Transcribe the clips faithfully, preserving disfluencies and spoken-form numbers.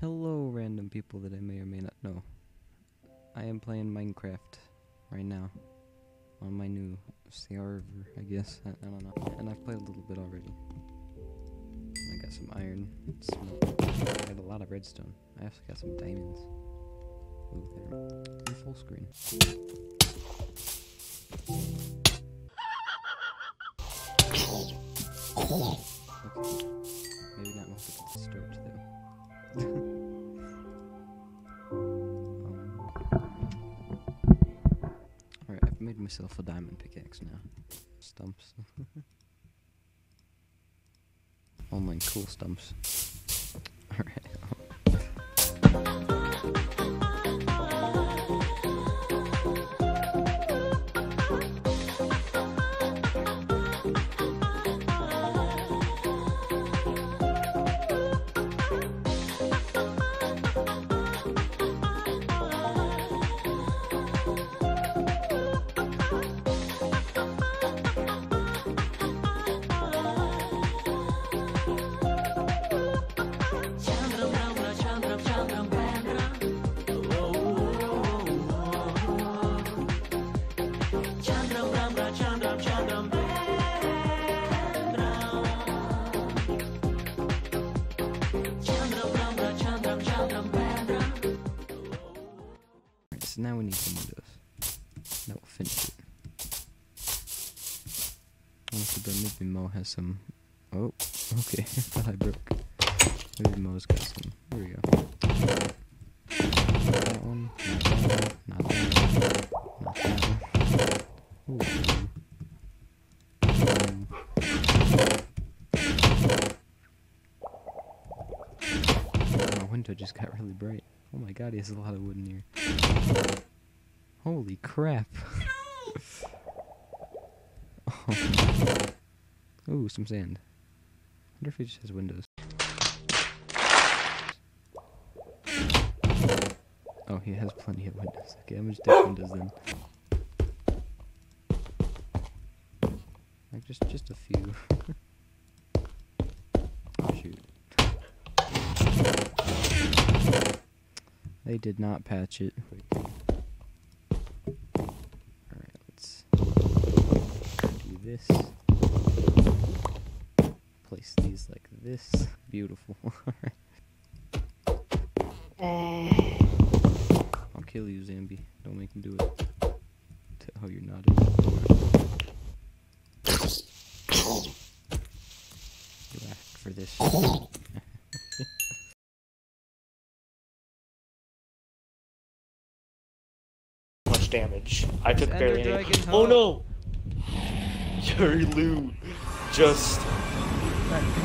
Hello, random people that I may or may not know. I am playing Minecraft right now on my new server, I guess. I, I don't know. And I've played a little bit already. I got some iron. Some, I got a lot of redstone. I also got some diamonds. Ooh, there. I'm full screen. Okay. Maybe not most of it's disturbed though. Made myself a diamond pickaxe now. Stumps. All my cool stumps. Alright. Now we need some windows. That will finish it. Also, but maybe Mo has some. Oh, okay. I thought I broke. Maybe Mo's got some. Here we go. That one. Not that one. Not that one. Not that one. Ooh. My window just got really bright. Oh my god, he has a lot of wood in here. Holy crap. Oh. Ooh, some sand. I wonder if he just has windows. Oh, he has plenty of windows. Okay, I'm just dead windows then. Like just just a few. Shoot. They did not patch it. Alright, let's do this. Place these like this. Beautiful. Alright. I'll kill you, Zambi. Don't make him do it. Oh, you're not it. You asked for this. Damage. I took barely any. Oh no! Your loot just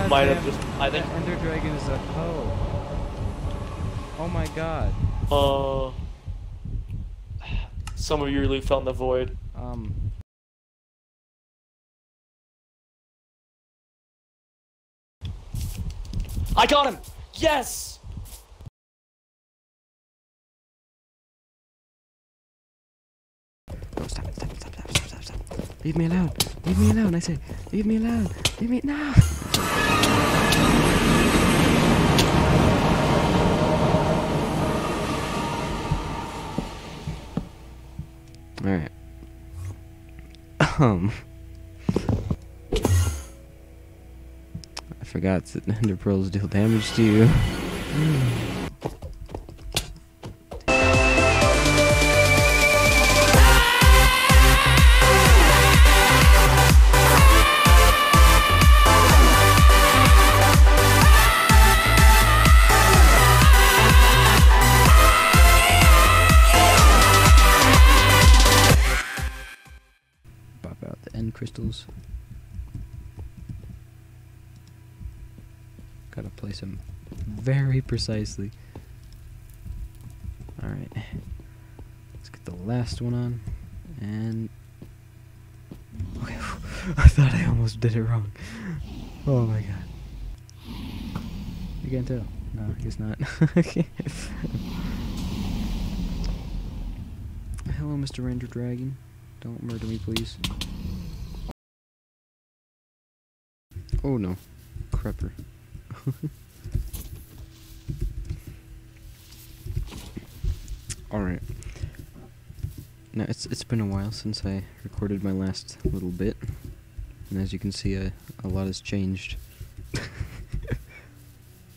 might have just. I think Ender Dragon is a hoe. Oh my god. Uh. Some of your loot fell in the void. Um. I got him. Yes. Stop it, stop it, stop, stop, stop, stop, stop. Leave me alone. Leave me alone, I say. Leave me alone. Leave me now. Alright. Um I forgot that enderpearls deal damage to you. Crystals. Gotta place them very precisely. Alright. Let's get the last one on. And. Okay. I thought I almost did it wrong. Oh my god. You can't tell. No, I guess not. Okay. Hello, Mister Ender Dragon. Don't murder me, please. Oh no, crapper. Alright. Now, it's it's been a while since I recorded my last little bit. And as you can see, uh, a lot has changed.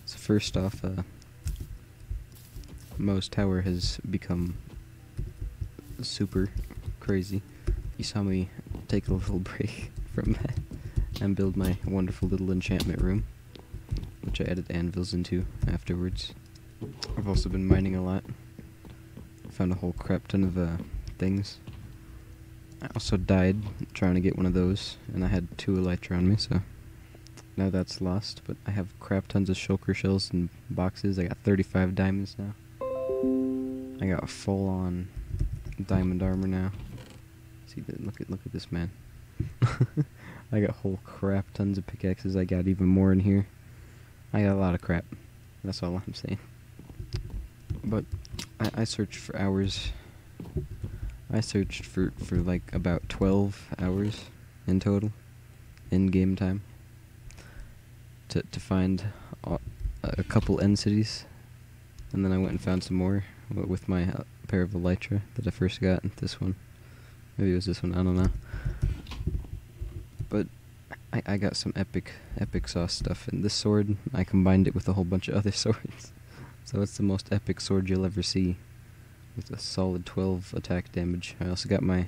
So first off, uh, Mo's tower has become super crazy. You saw me take a little break from that and build my wonderful little enchantment room, which I added anvils into afterwards. I've also been mining a lot. Found a whole crap ton of uh, things. I also died trying to get one of those, and I had two elytra on me, so now that's lost. But I have crap tons of shulker shells and boxes. I got thirty-five diamonds now. I got full-on diamond armor now. See, look at look at this man. I got whole crap tons of pickaxes. I got even more in here. I got a lot of crap. That's all I'm saying. But I, I searched for hours. I searched for, for like about twelve hours in total, in game time, to to find a, a couple end cities, and then I went and found some more with my uh, pair of elytra that I first got. This one, maybe it was this one, I don't know. But I I got some epic epic sauce stuff, and this sword I combined it with a whole bunch of other swords, so it's the most epic sword you'll ever see. With a solid twelve attack damage. I also got my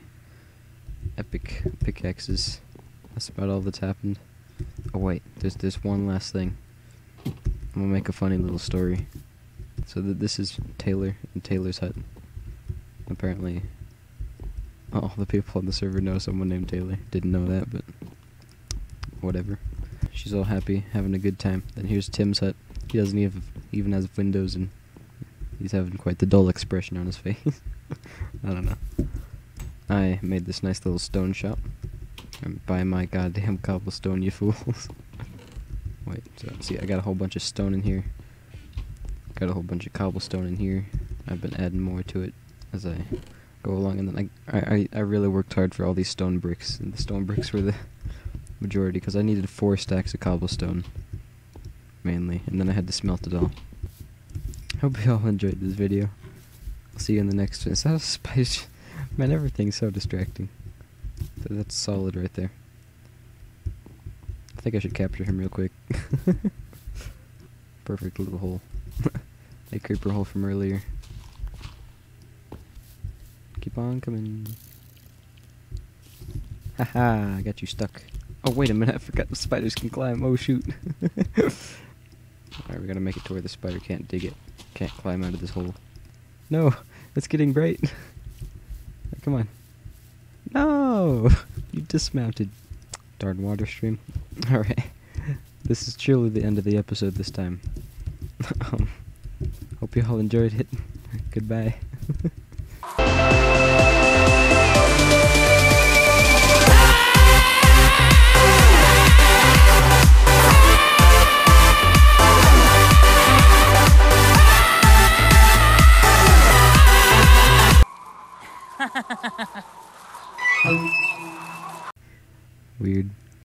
epic pickaxes. That's about all that's happened. Oh wait, there's there's one last thing. I'm gonna make a funny little story. So that this is Taylor and Taylor's hut. Apparently, all the people on the server know someone named Taylor. Didn't know that, but whatever. She's all happy, having a good time. Then here's Tim's hut. He doesn't even even have windows and. He's having quite the dull expression on his face. I don't know. I made this nice little stone shop. And buy my goddamn cobblestone, you fools. Wait, so, see, I got a whole bunch of stone in here. Got a whole bunch of cobblestone in here. I've been adding more to it as I go along. And then I, I, I really worked hard for all these stone bricks. And the stone bricks were the majority, because I needed four stacks of cobblestone, mainly. And then I had to smelt it all. Hope you all enjoyed this video. I'll see you in the next one. Is that a spice? Man, everything's so distracting. Th that's solid right there. I think I should capture him real quick. Perfect little hole. That creeper hole from earlier. Keep on coming. Haha, I got you stuck. Oh, wait a minute, I forgot the spiders can climb. Oh, shoot. Alright, we gotta make it to where the spider can't dig it. Can't climb out of this hole. No! It's getting bright! Come on. No! You dismounted. Darn water stream. Alright. This is truly the end of the episode this time. um, hope you all enjoyed it. Goodbye. Weird.